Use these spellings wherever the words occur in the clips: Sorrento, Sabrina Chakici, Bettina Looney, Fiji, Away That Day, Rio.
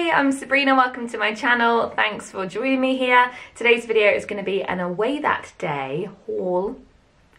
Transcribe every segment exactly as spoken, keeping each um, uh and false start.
Hi, I'm Sabrina, welcome to my channel. Thanks for joining me here. Today's video is going to be an Away That Day haul,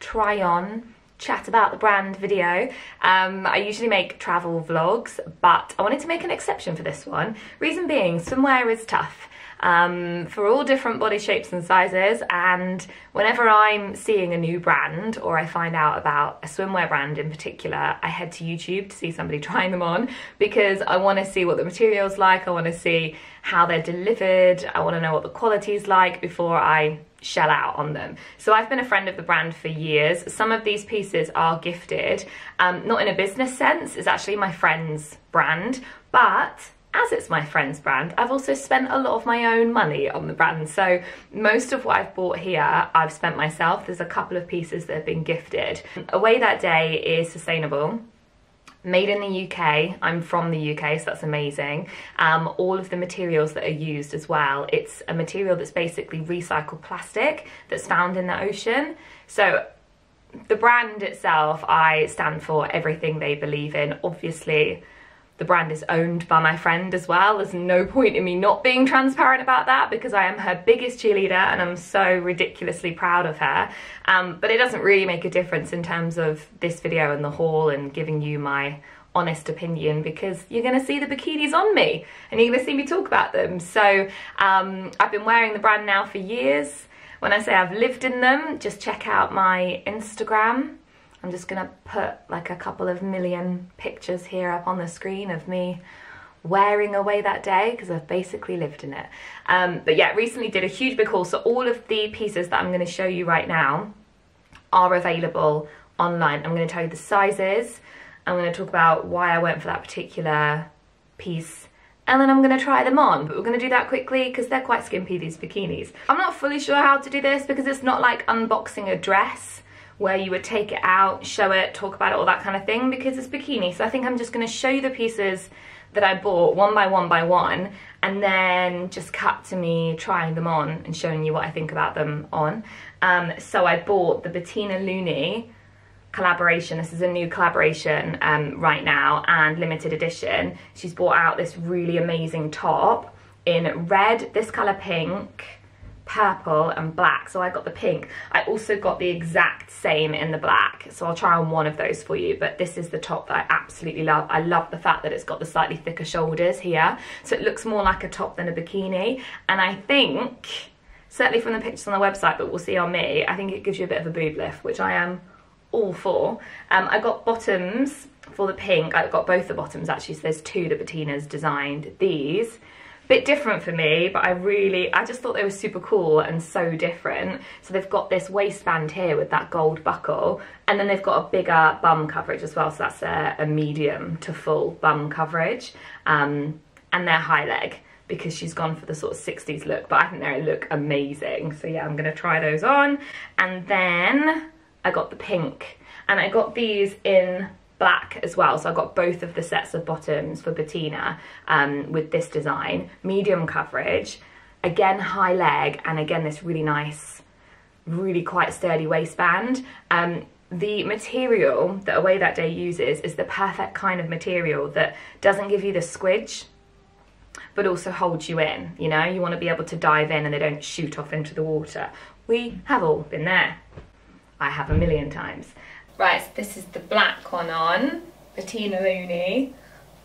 try on, chat about the brand video. Um, I usually make travel vlogs, but I wanted to make an exception for this one. Reason being, swimwear is tough um, for all different body shapes and sizes, and whenever I'm seeing a new brand or I find out about a swimwear brand in particular, I head to YouTube to see somebody trying them on because I want to see what the material's like, I want to see how they're delivered, I want to know what the quality's like before I shell out on them. So I've been a friend of the brand for years. Some of these pieces are gifted, um, not in a business sense, it's actually my friend's brand, but as it's my friend's brand, I've also spent a lot of my own money on the brand. So most of what I've bought here, I've spent myself. There's a couple of pieces that have been gifted. Away That Day is sustainable. Made in the U K, I'm from the U K, so that's amazing. Um, all of the materials that are used as well, it's a material that's basically recycled plastic that's found in the ocean. So the brand itself, I stand for everything they believe in. Obviously, the brand is owned by my friend as well. There's no point in me not being transparent about that because I am her biggest cheerleader and I'm so ridiculously proud of her. Um, but it doesn't really make a difference in terms of this video and the haul and giving you my honest opinion because you're gonna see the bikinis on me and you're gonna see me talk about them. So um, I've been wearing the brand now for years. When I say I've lived in them, just check out my Instagram. I'm just gonna put like a couple of million pictures here up on the screen of me wearing Away That Day because I've basically lived in it. Um, but yeah, recently did a huge big haul, so all of the pieces that I'm gonna show you right now are available online. I'm gonna tell you the sizes, I'm gonna talk about why I went for that particular piece, and then I'm gonna try them on, but we're gonna do that quickly because they're quite skimpy, these bikinis. I'm not fully sure how to do this because it's not like unboxing a dress where you would take it out, show it, talk about it, all that kind of thing, because it's bikini. So I think I'm just gonna show you the pieces that I bought one by one by one, and then just cut to me trying them on and showing you what I think about them on. Um, so I bought the Bettina Looney collaboration. This is a new collaboration um, right now and limited edition. She's brought out this really amazing top in red, this color pink, purple and black. So I got the pink. I also got the exact same in the black, so I'll try on one of those for you, but this is the top that I absolutely love. I love the fact that it's got the slightly thicker shoulders here, so it looks more like a top than a bikini, and I think, certainly from the pictures on the website, but we'll see on me, I think it gives you a bit of a boob lift, which I am all for. Um, I got bottoms for the pink. I got both the bottoms actually, so there's two that Bettina's designed. These bit different for me, but I really, I just thought they were super cool and so different. So they've got this waistband here with that gold buckle, and then they've got a bigger bum coverage as well, so that's a, a medium to full bum coverage, um, and they're high leg because she's gone for the sort of sixties look, but I think they look amazing. So yeah, I'm gonna try those on. And then I got the pink, and I got these in black as well, so I got both of the sets of bottoms for Bettina um, with this design, medium coverage, again high leg, and again this really nice, really quite sturdy waistband. Um, the material that Away That Day uses is the perfect kind of material that doesn't give you the squidge, but also holds you in, you know? You want to be able to dive in and they don't shoot off into the water. We have all been there. I have a million times. Right, so this is the black one on, Bettina Looney.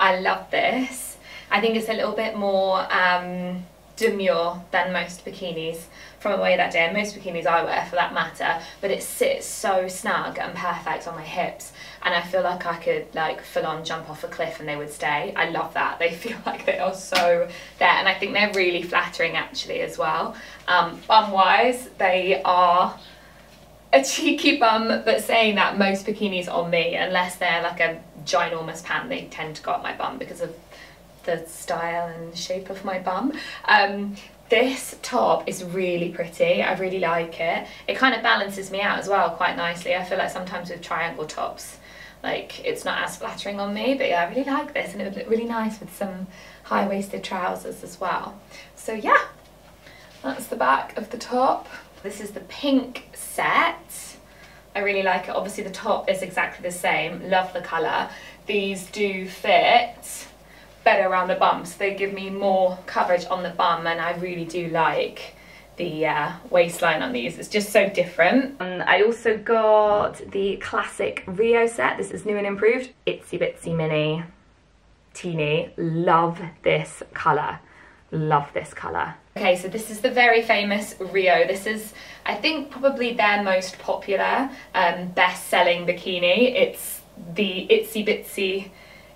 I love this. I think it's a little bit more um, demure than most bikinis from Away That Day, and most bikinis I wear for that matter, but it sits so snug and perfect on my hips, and I feel like I could like full on jump off a cliff and they would stay. I love that. They feel like they are so there, and I think they're really flattering actually as well. Um, bum-wise, they are a cheeky bum, but saying that, most bikinis on me, unless they're like a ginormous pant, they tend to go up my bum because of the style and shape of my bum. Um, this top is really pretty, I really like it. It kind of balances me out as well quite nicely. I feel like sometimes with triangle tops, like it's not as flattering on me, but yeah, I really like this, and it would look really nice with some high-waisted trousers as well. So yeah, that's the back of the top. This is the pink set. I really like it. Obviously the top is exactly the same. Love the colour. These do fit better around the bum, so they give me more coverage on the bum, and I really do like the uh, waistline on these. It's just so different. And I also got the classic Rio set. This is new and improved. Itsy bitsy mini, teeny. Love this colour. Love this colour. Okay, so this is the very famous Rio. This is, I think, probably their most popular, um, best-selling bikini. It's the itsy bitsy,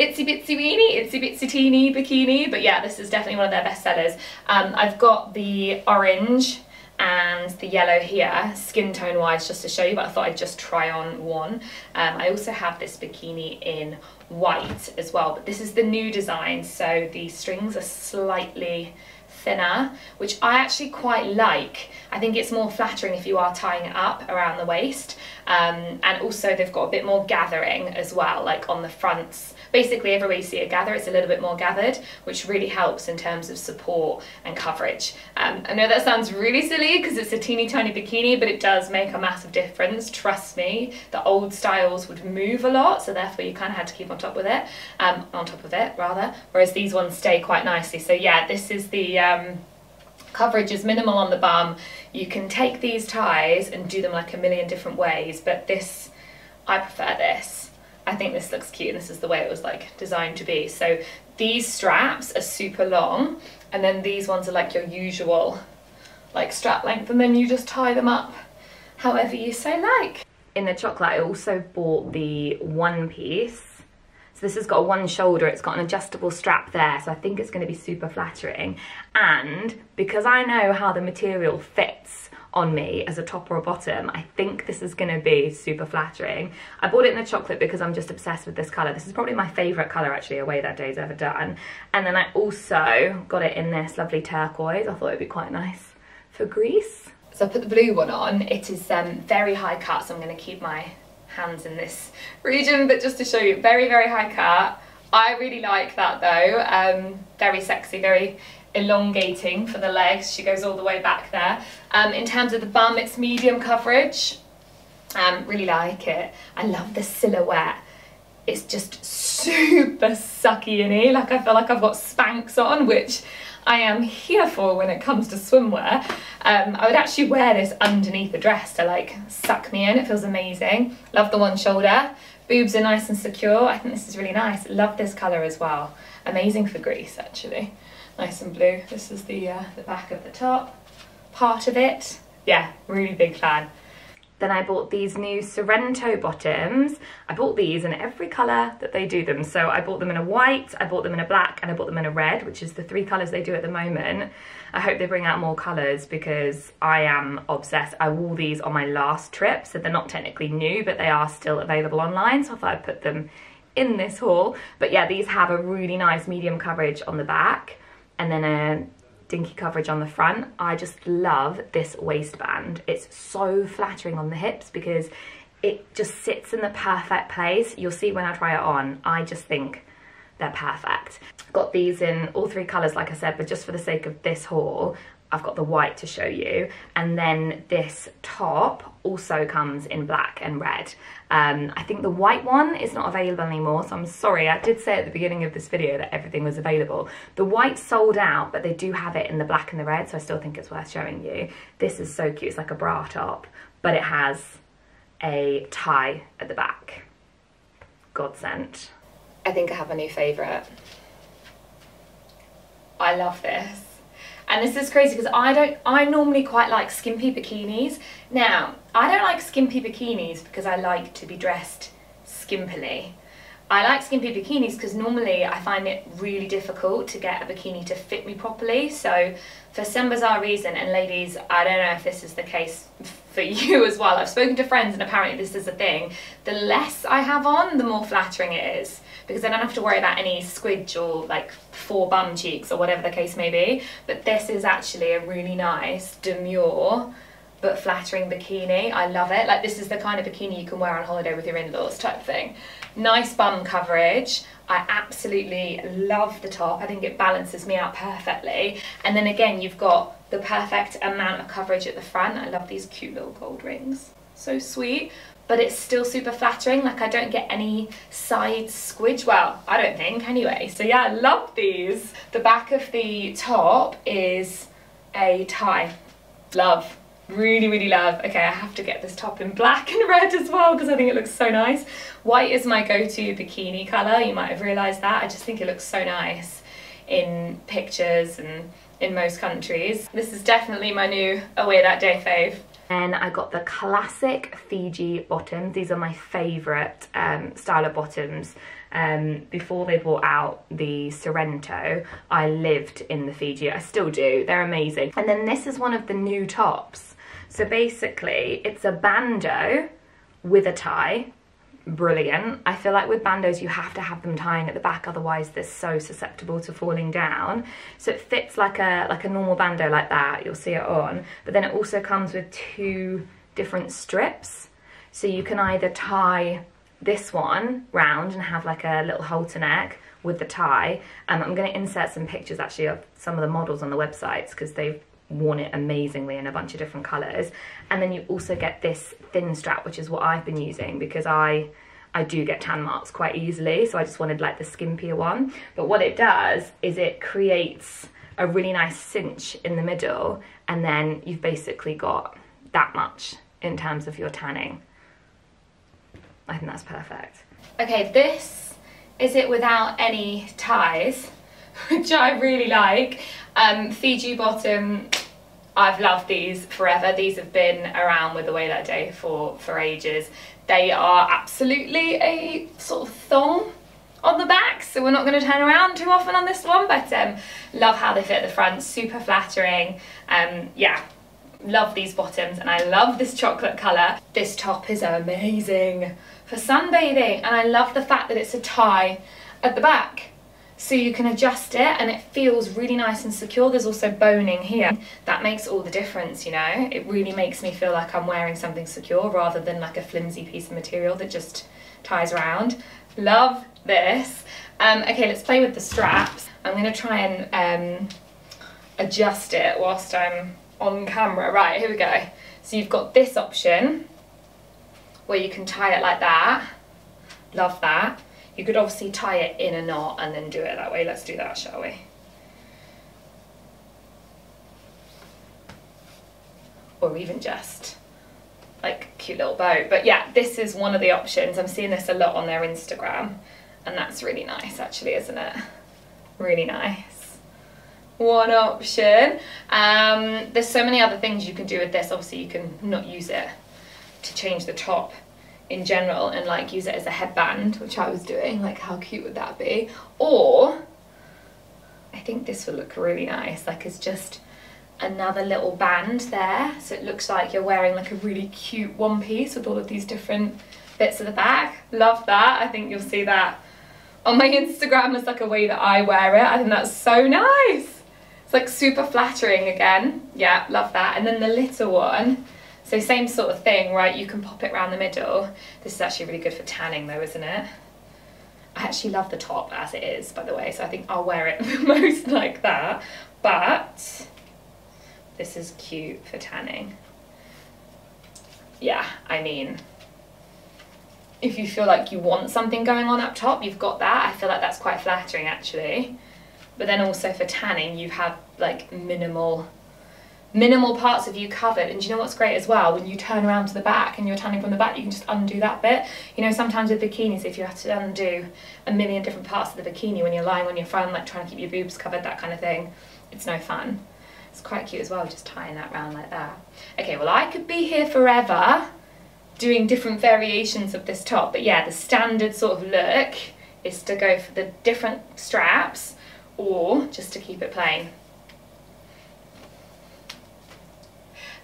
itsy bitsy weenie, itsy bitsy teeny bikini. But yeah, this is definitely one of their best sellers. Um, I've got the orange and the yellow here, skin tone wise, just to show you, but I thought I'd just try on one. Um, I also have this bikini in white as well, but this is the new design. So the strings are slightly thinner, which I actually quite like. I think it's more flattering if you are tying it up around the waist, um, and also they've got a bit more gathering as well, like on the fronts. Basically everywhere you see a gather, it's a little bit more gathered, which really helps in terms of support and coverage. Um, I know that sounds really silly because it's a teeny tiny bikini, but it does make a massive difference, trust me. The old styles would move a lot, so therefore you kind of had to keep on top with it, um, on top of it rather, whereas these ones stay quite nicely. So yeah, this is the um, Um, coverage is minimal on the bum. You can take these ties and do them like a million different ways, but this, I prefer this. I think this looks cute, and this is the way it was like designed to be. So these straps are super long, and then these ones are like your usual like strap length, and then you just tie them up however you so like. In the chocolate, I also bought the one piece. So this has got one shoulder, it's got an adjustable strap there, so I think it's going to be super flattering. And because I know how the material fits on me as a top or a bottom, I think this is going to be super flattering. I bought it in the chocolate because I'm just obsessed with this colour. This is probably my favourite colour, actually, Away That Day's ever done. And then I also got it in this lovely turquoise. I thought it would be quite nice for Greece. So I put the blue one on. It is um, very high cut, so I'm going to keep my hands in this region, but just to show you, very very high cut. I really like that though. Um, very sexy, very elongating for the legs. She goes all the way back there. Um, in terms of the bum, it's medium coverage. Um, really like it. I love the silhouette. It's just super sucky in here. Like I feel like I've got Spanx on, which I am here for when it comes to swimwear. Um, I would actually wear this underneath a dress to like suck me in. It feels amazing. Love the one shoulder. Boobs are nice and secure. I think this is really nice. Love this colour as well. Amazing for Greece, actually. Nice and blue. This is the, uh, the back of the top part of it. Yeah, really big fan. Then I bought these new Sorrento bottoms. I bought these in every colour that they do them. So I bought them in a white, I bought them in a black, and I bought them in a red, which is the three colours they do at the moment. I hope they bring out more colours because I am obsessed. I wore these on my last trip, so they're not technically new, but they are still available online. So I thought I'd put them in this haul. But yeah, these have a really nice medium coverage on the back and then a dinky coverage on the front. I just love this waistband. It's so flattering on the hips because it just sits in the perfect place. You'll see when I try it on, I just think they're perfect. I've got these in all three colours, like I said, but just for the sake of this haul, I've got the white to show you. And then this top also comes in black and red. Um, I think the white one is not available anymore, so I'm sorry. I did say at the beginning of this video that everything was available. The white sold out, but they do have it in the black and the red, so I still think it's worth showing you. This is so cute. It's like a bra top, but it has a tie at the back. God sent. I think I have a new favourite. I love this. And this is crazy because I don't, I normally quite like skimpy bikinis. Now, I don't like skimpy bikinis because I like to be dressed skimpily. I like skimpy bikinis because normally I find it really difficult to get a bikini to fit me properly. So for some bizarre reason, and ladies, I don't know if this is the case for you as well. I've spoken to friends and apparently this is a thing. The less I have on, the more flattering it is, because I don't have to worry about any squidge or like four bum cheeks or whatever the case may be. But this is actually a really nice, demure, but flattering bikini. I love it. Like this is the kind of bikini you can wear on holiday with your in-laws type thing. Nice bum coverage. I absolutely love the top. I think it balances me out perfectly. And then again, you've got the perfect amount of coverage at the front. I love these cute little gold rings. so sweet, but it's still super flattering. Like, I don't get any side squidge. Well, I don't think, anyway. So yeah, I love these. The back of the top is a tie. Love. Really, really love. Okay, I have to get this top in black and red as well because I think it looks so nice. White is my go-to bikini colour. You might have realised that. I just think it looks so nice in pictures and in most countries. This is definitely my new Away That Day fave. Then I got the classic Fiji bottoms. These are my favourite um, style of bottoms. Um, before they brought out the Sorrento, I lived in the Fiji. I still do. They're amazing. And then this is one of the new tops. So basically, it's a bandeau with a tie. Brilliant. I feel like with bandeaus you have to have them tying at the back, otherwise they're so susceptible to falling down. So it fits like a like a normal bandeau like that, you'll see it on, but then it also comes with two different strips, so you can either tie this one round and have like a little halter neck with the tie. um, I'm going to insert some pictures actually of some of the models on the websites because they've worn it amazingly in a bunch of different colours. And then you also get this thin strap, which is what I've been using because I I do get tan marks quite easily, so I just wanted like the skimpier one. But what it does is it creates a really nice cinch in the middle, and then you've basically got that much in terms of your tanning. I think that's perfect. Okay, this is it without any ties, which I really like. Um, Fiji bottom, I've loved these forever. These have been around with Away That Day for, for ages. They are absolutely a sort of thong on the back, so we're not going to turn around too often on this one, but um, love how they fit the front, super flattering. Um, yeah, love these bottoms, and I love this chocolate colour. This top is amazing for sunbathing, and I love the fact that it's a tie at the back. So you can adjust it and it feels really nice and secure. There's also boning here. That makes all the difference, you know. It really makes me feel like I'm wearing something secure rather than like a flimsy piece of material that just ties around. Love this. Um, okay, let's play with the straps. I'm gonna try and um, adjust it whilst I'm on camera. Right, here we go. So you've got this option where you can tie it like that. Love that. You could obviously tie it in a knot and then do it that way. Let's do that, shall we? Or even just like a cute little bow. But yeah, this is one of the options. I'm seeing this a lot on their Instagram, and that's really nice actually, isn't it? Really nice. One option. Um, there's so many other things you can do with this. Obviously you can not use it to change the top in general and like use it as a headband, which I was doing. Like, how cute would that be? Or I think this would look really nice, like it's just another little band there, so it looks like you're wearing like a really cute one piece with all of these different bits at the back. Love that. I think you'll see that on my Instagram as like a way that I wear it. I think that's so nice. It's like super flattering again. Yeah, love that. And then the little one, so same sort of thing, right? You can pop it around the middle. This is actually really good for tanning though, isn't it? I actually love the top as it is, by the way, so I think I'll wear it the most like that. But this is cute for tanning. Yeah, I mean, if you feel like you want something going on up top, you've got that. I feel like that's quite flattering actually. But then also for tanning, you have like minimal minimal parts of you covered. And do you know what's great as well? When you turn around to the back and you're tanning from the back, you can just undo that bit. You know, sometimes with bikinis, if you have to undo a million different parts of the bikini when you're lying on your front, like trying to keep your boobs covered, that kind of thing, it's no fun. It's quite cute as well, just tying that round like that. Okay, well, I could be here forever doing different variations of this top, but yeah, the standard sort of look is to go for the different straps or just to keep it plain.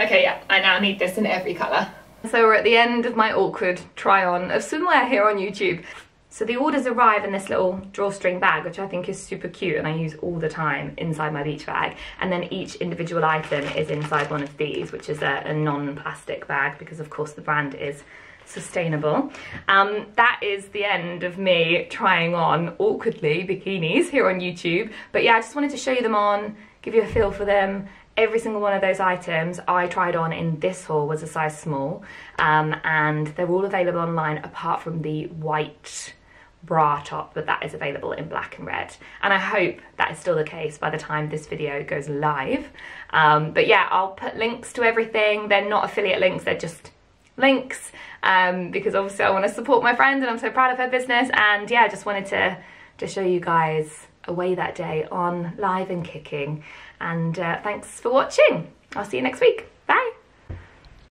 Okay, yeah, I now need this in every colour. So we're at the end of my awkward try-on of swimwear here on YouTube. So the orders arrive in this little drawstring bag, which I think is super cute and I use all the time inside my beach bag. And then each individual item is inside one of these, which is a, a non-plastic bag because of course the brand is sustainable. Um, that is the end of me trying on, awkwardly, bikinis here on YouTube. But yeah, I just wanted to show you them on, give you a feel for them. every single one of those items I tried on in this haul was a size small, um, and they're all available online apart from the white bra top, but that is available in black and red, and I hope that is still the case by the time this video goes live. Um, but yeah, I'll put links to everything. They're not affiliate links, they're just links, um, because obviously I want to support my friend and I'm so proud of her business, and yeah, I just wanted to just show you guys Away That Day on live and kicking, and uh, thanks for watching. I'll see you next week.